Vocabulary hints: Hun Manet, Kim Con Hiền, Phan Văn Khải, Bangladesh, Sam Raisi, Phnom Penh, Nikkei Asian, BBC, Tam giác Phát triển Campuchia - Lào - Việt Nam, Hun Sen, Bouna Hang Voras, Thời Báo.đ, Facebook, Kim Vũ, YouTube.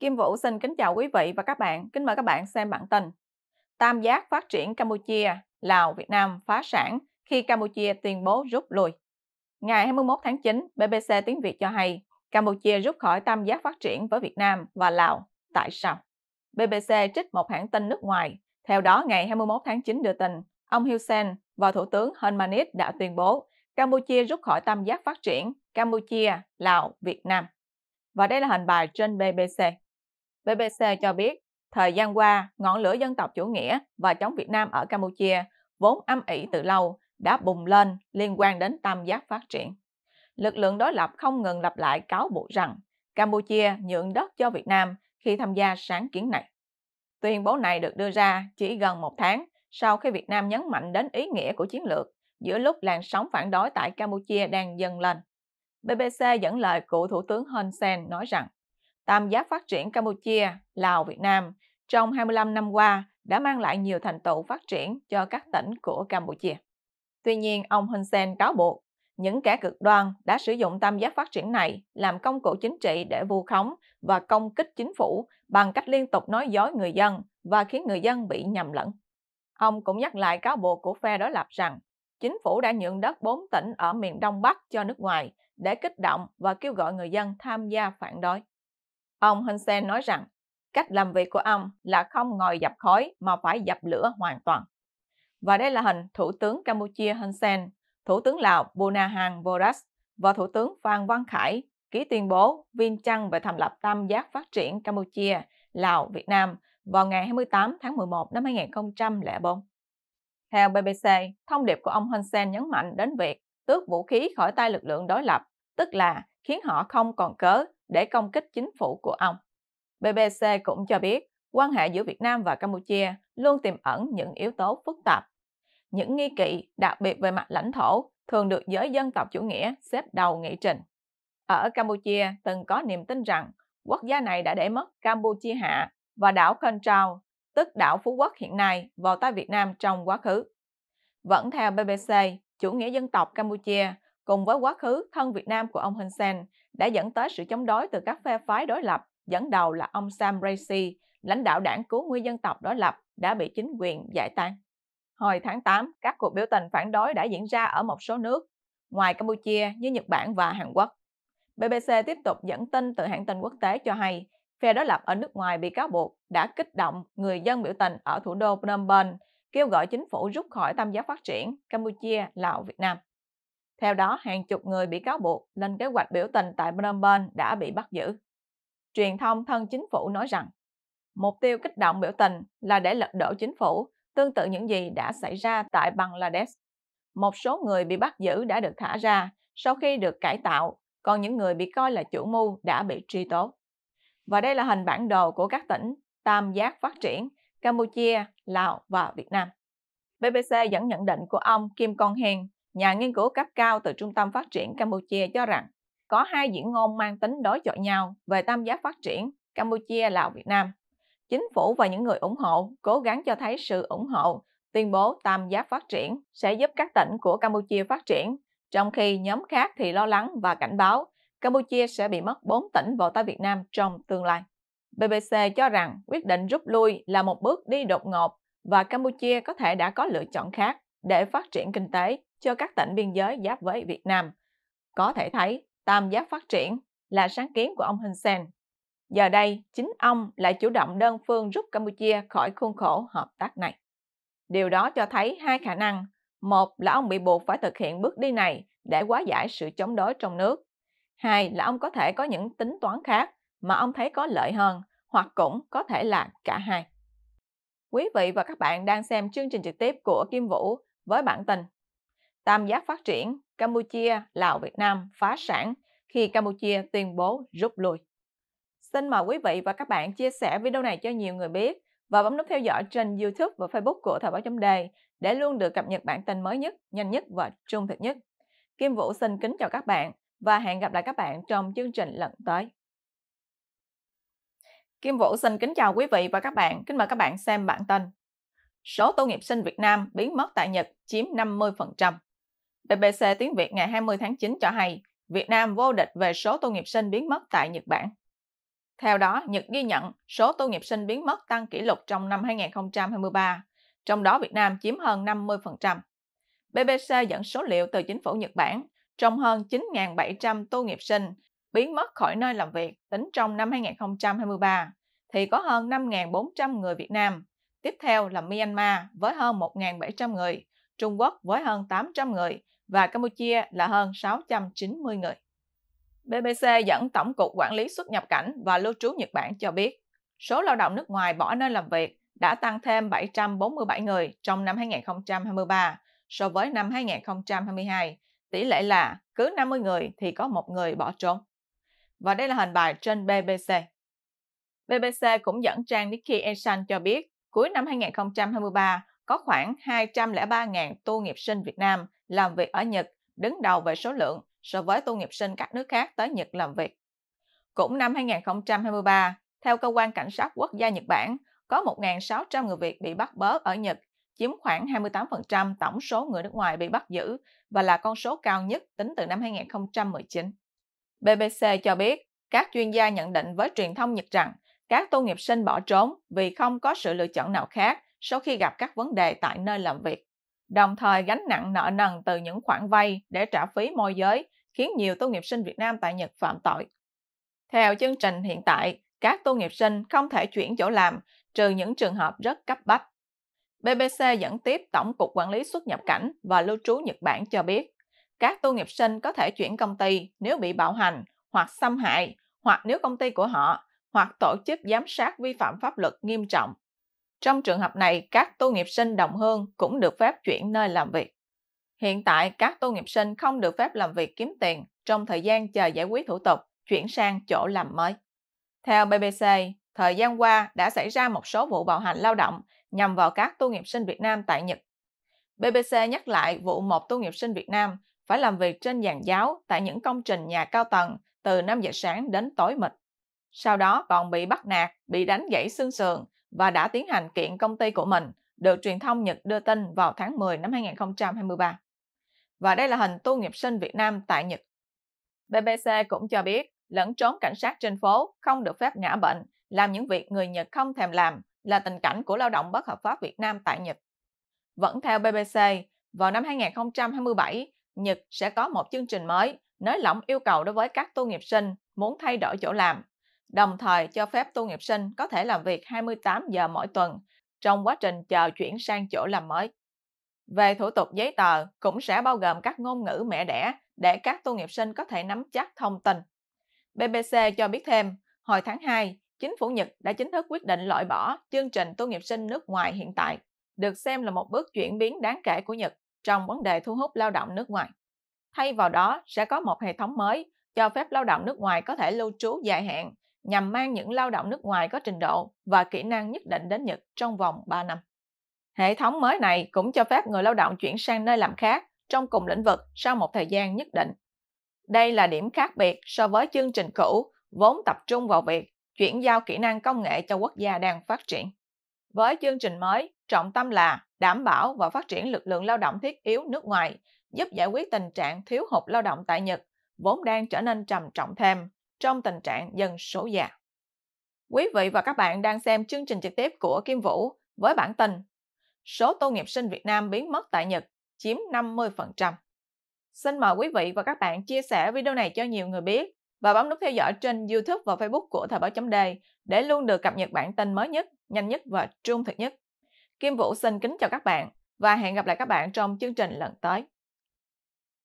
Kim Vũ xin kính chào quý vị và các bạn. Kính mời các bạn xem bản tin Tam giác phát triển Campuchia, Lào, Việt Nam phá sản khi Campuchia tuyên bố rút lui. Ngày 21 tháng 9, BBC tiếng Việt cho hay Campuchia rút khỏi tam giác phát triển với Việt Nam và Lào. Tại sao? BBC trích một hãng tin nước ngoài. Theo đó, ngày 21 tháng 9 đưa tin, ông Hun Sen và Thủ tướng Hun Manet đã tuyên bố Campuchia rút khỏi tam giác phát triển Campuchia, Lào, Việt Nam. Và đây là hình bài trên BBC. BBC cho biết, thời gian qua, ngọn lửa dân tộc chủ nghĩa và chống Việt Nam ở Campuchia vốn âm ỉ từ lâu đã bùng lên liên quan đến tam giác phát triển. Lực lượng đối lập không ngừng lặp lại cáo buộc rằng Campuchia nhượng đất cho Việt Nam khi tham gia sáng kiến này. Tuyên bố này được đưa ra chỉ gần một tháng sau khi Việt Nam nhấn mạnh đến ý nghĩa của chiến lược giữa lúc làn sóng phản đối tại Campuchia đang dâng lên. BBC dẫn lời cựu Thủ tướng Hun Sen nói rằng tam giác phát triển Campuchia, Lào, Việt Nam trong 25 năm qua đã mang lại nhiều thành tựu phát triển cho các tỉnh của Campuchia. Tuy nhiên, ông Hun Sen cáo buộc những kẻ cực đoan đã sử dụng tam giác phát triển này làm công cụ chính trị để vu khống và công kích chính phủ bằng cách liên tục nói dối người dân và khiến người dân bị nhầm lẫn. Ông cũng nhắc lại cáo buộc của phe đối lập rằng chính phủ đã nhượng đất 4 tỉnh ở miền Đông Bắc cho nước ngoài để kích động và kêu gọi người dân tham gia phản đối. Ông Hun Sen nói rằng cách làm việc của ông là không ngồi dập khói mà phải dập lửa hoàn toàn. Và đây là hình Thủ tướng Campuchia Hun Sen, Thủ tướng Lào Bouna Hang Voras và Thủ tướng Phan Văn Khải ký tuyên bố viên chăn về thành lập tam giác phát triển Campuchia, Lào, Việt Nam vào ngày 28 tháng 11 năm 2004. Theo BBC, thông điệp của ông Hun Sen nhấn mạnh đến việc tước vũ khí khỏi tay lực lượng đối lập, tức là khiến họ không còn cớ để công kích chính phủ của ông. BBC cũng cho biết quan hệ giữa Việt Nam và Campuchia luôn tiềm ẩn những yếu tố phức tạp. Những nghi kỵ đặc biệt về mặt lãnh thổ thường được giới dân tộc chủ nghĩa xếp đầu nghị trình. Ở Campuchia từng có niềm tin rằng quốc gia này đã để mất Campuchia Hạ và đảo Khơn Trau, tức đảo Phú Quốc hiện nay, vào tay Việt Nam trong quá khứ. Vẫn theo BBC, chủ nghĩa dân tộc Campuchia cùng với quá khứ thân Việt Nam của ông Hun Sen đã dẫn tới sự chống đối từ các phe phái đối lập, dẫn đầu là ông Sam Raisi, lãnh đạo đảng cứu nguy dân tộc đối lập đã bị chính quyền giải tán. Hồi tháng 8, các cuộc biểu tình phản đối đã diễn ra ở một số nước ngoài Campuchia như Nhật Bản và Hàn Quốc. BBC tiếp tục dẫn tin từ hãng tin quốc tế cho hay phe đối lập ở nước ngoài bị cáo buộc đã kích động người dân biểu tình ở thủ đô Phnom Penh kêu gọi chính phủ rút khỏi tam giác phát triển Campuchia, Lào, Việt Nam. Theo đó, hàng chục người bị cáo buộc lên kế hoạch biểu tình tại Phnom Penh đã bị bắt giữ. Truyền thông thân chính phủ nói rằng mục tiêu kích động biểu tình là để lật đổ chính phủ, tương tự những gì đã xảy ra tại Bangladesh. Một số người bị bắt giữ đã được thả ra sau khi được cải tạo, còn những người bị coi là chủ mưu đã bị truy tố. Và đây là hình bản đồ của các tỉnh tam giác phát triển Campuchia, Lào và Việt Nam. BBC dẫn nhận định của ông Kim Con Hiền, nhà nghiên cứu cấp cao từ Trung tâm Phát triển Campuchia cho rằng có hai diễn ngôn mang tính đối chọi nhau về tam giác phát triển Campuchia, Lào, Việt Nam. Chính phủ và những người ủng hộ cố gắng cho thấy sự ủng hộ tuyên bố tam giác phát triển sẽ giúp các tỉnh của Campuchia phát triển, trong khi nhóm khác thì lo lắng và cảnh báo Campuchia sẽ bị mất 4 tỉnh vào tay Việt Nam trong tương lai. BBC cho rằng quyết định rút lui là một bước đi đột ngột và Campuchia có thể đã có lựa chọn khác để phát triển kinh tế cho các tỉnh biên giới giáp với Việt Nam. Có thể thấy tam giác phát triển là sáng kiến của ông Hun Sen. Giờ đây, chính ông lại chủ động đơn phương rút Campuchia khỏi khuôn khổ hợp tác này. Điều đó cho thấy hai khả năng. Một là ông bị buộc phải thực hiện bước đi này để hóa giải sự chống đối trong nước. Hai là ông có thể có những tính toán khác mà ông thấy có lợi hơn, hoặc cũng có thể là cả hai. Quý vị và các bạn đang xem chương trình trực tiếp của Kim Vũ với bản tin Tam giác phát triển Campuchia, Lào, Việt Nam phá sản khi Campuchia tuyên bố rút lui. Xin mời quý vị và các bạn chia sẻ video này cho nhiều người biết và bấm nút theo dõi trên YouTube và Facebook của Thời Báo.đ để luôn được cập nhật bản tin mới nhất, nhanh nhất và trung thực nhất. Kim Vũ xin kính chào các bạn và hẹn gặp lại các bạn trong chương trình lần tới. Kim Vũ xin kính chào quý vị và các bạn. Kính mời các bạn xem bản tin số tốt nghiệp sinh Việt Nam biến mất tại Nhật chiếm 50%. BBC tiếng Việt ngày 20 tháng 9 cho hay Việt Nam vô địch về số tốt nghiệp sinh biến mất tại Nhật Bản. Theo đó, Nhật ghi nhận số tu nghiệp sinh biến mất tăng kỷ lục trong năm 2023, trong đó Việt Nam chiếm hơn 50%. BBC dẫn số liệu từ chính phủ Nhật Bản, trong hơn 9.700 tu nghiệp sinh biến mất khỏi nơi làm việc tính trong năm 2023, thì có hơn 5.400 người Việt Nam. Tiếp theo là Myanmar với hơn 1.700 người, Trung Quốc với hơn 800 người và Campuchia là hơn 690 người. BBC dẫn Tổng cục Quản lý xuất nhập cảnh và lưu trú Nhật Bản cho biết, số lao động nước ngoài bỏ nơi làm việc đã tăng thêm 747 người trong năm 2023 so với năm 2022, tỷ lệ là cứ 50 người thì có 1 người bỏ trốn. Và đây là hình bài trên BBC. BBC cũng dẫn trang Nikkei Asian cho biết, cuối năm 2023 có khoảng 203.000 tu nghiệp sinh Việt Nam làm việc ở Nhật, đứng đầu về số lượng so với tu nghiệp sinh các nước khác tới Nhật làm việc. Cũng năm 2023, theo Cơ quan Cảnh sát Quốc gia Nhật Bản, có 1.600 người Việt bị bắt bớ ở Nhật, chiếm khoảng 28% tổng số người nước ngoài bị bắt giữ và là con số cao nhất tính từ năm 2019. BBC cho biết, các chuyên gia nhận định với truyền thông Nhật rằng các tu nghiệp sinh bỏ trốn vì không có sự lựa chọn nào khác sau khi gặp các vấn đề tại nơi làm việc. Đồng thời gánh nặng nợ nần từ những khoản vay để trả phí môi giới khiến nhiều tu nghiệp sinh Việt Nam tại Nhật phạm tội. Theo chương trình hiện tại, các tu nghiệp sinh không thể chuyển chỗ làm trừ những trường hợp rất cấp bách. BBC dẫn tiếp Tổng cục Quản lý xuất nhập cảnh và lưu trú Nhật Bản cho biết, các tu nghiệp sinh có thể chuyển công ty nếu bị bạo hành hoặc xâm hại, hoặc nếu công ty của họ hoặc tổ chức giám sát vi phạm pháp luật nghiêm trọng. Trong trường hợp này, các tu nghiệp sinh đồng hương cũng được phép chuyển nơi làm việc. Hiện tại, các tu nghiệp sinh không được phép làm việc kiếm tiền trong thời gian chờ giải quyết thủ tục, chuyển sang chỗ làm mới. Theo BBC, thời gian qua đã xảy ra một số vụ bạo hành lao động nhằm vào các tu nghiệp sinh Việt Nam tại Nhật. BBC nhắc lại vụ một tu nghiệp sinh Việt Nam phải làm việc trên giàn giáo tại những công trình nhà cao tầng từ 5 giờ sáng đến tối mịt. Sau đó còn bị bắt nạt, bị đánh gãy xương sườn và đã tiến hành kiện công ty của mình, được truyền thông Nhật đưa tin vào tháng 10 năm 2023. Và đây là hình tu nghiệp sinh Việt Nam tại Nhật. BBC cũng cho biết, lẫn trốn cảnh sát trên phố, không được phép ngã bệnh, làm những việc người Nhật không thèm làm là tình cảnh của lao động bất hợp pháp Việt Nam tại Nhật. Vẫn theo BBC, vào năm 2027, Nhật sẽ có một chương trình mới nới lỏng yêu cầu đối với các tu nghiệp sinh muốn thay đổi chỗ làm, đồng thời cho phép tu nghiệp sinh có thể làm việc 28 giờ mỗi tuần trong quá trình chờ chuyển sang chỗ làm mới. Về thủ tục giấy tờ cũng sẽ bao gồm các ngôn ngữ mẹ đẻ để các tu nghiệp sinh có thể nắm chắc thông tin. BBC cho biết thêm, hồi tháng 2, chính phủ Nhật đã chính thức quyết định loại bỏ chương trình tu nghiệp sinh nước ngoài hiện tại, được xem là một bước chuyển biến đáng kể của Nhật trong vấn đề thu hút lao động nước ngoài. Thay vào đó, sẽ có một hệ thống mới cho phép lao động nước ngoài có thể lưu trú dài hạn, nhằm mang những lao động nước ngoài có trình độ và kỹ năng nhất định đến Nhật trong vòng 3 năm. Hệ thống mới này cũng cho phép người lao động chuyển sang nơi làm khác trong cùng lĩnh vực sau một thời gian nhất định. Đây là điểm khác biệt so với chương trình cũ, vốn tập trung vào việc chuyển giao kỹ năng công nghệ cho quốc gia đang phát triển. Với chương trình mới, trọng tâm là đảm bảo và phát triển lực lượng lao động thiết yếu nước ngoài, giúp giải quyết tình trạng thiếu hụt lao động tại Nhật, vốn đang trở nên trầm trọng thêm trong tình trạng dân số già. Quý vị và các bạn đang xem chương trình trực tiếp của Kim Vũ với bản tin Số tu nghiệp sinh Việt Nam biến mất tại Nhật chiếm 50%. Xin mời quý vị và các bạn chia sẻ video này cho nhiều người biết và bấm nút theo dõi trên YouTube và Facebook của Thời Báo.đ để luôn được cập nhật bản tin mới nhất, nhanh nhất và trung thực nhất. Kim Vũ xin kính chào các bạn và hẹn gặp lại các bạn trong chương trình lần tới.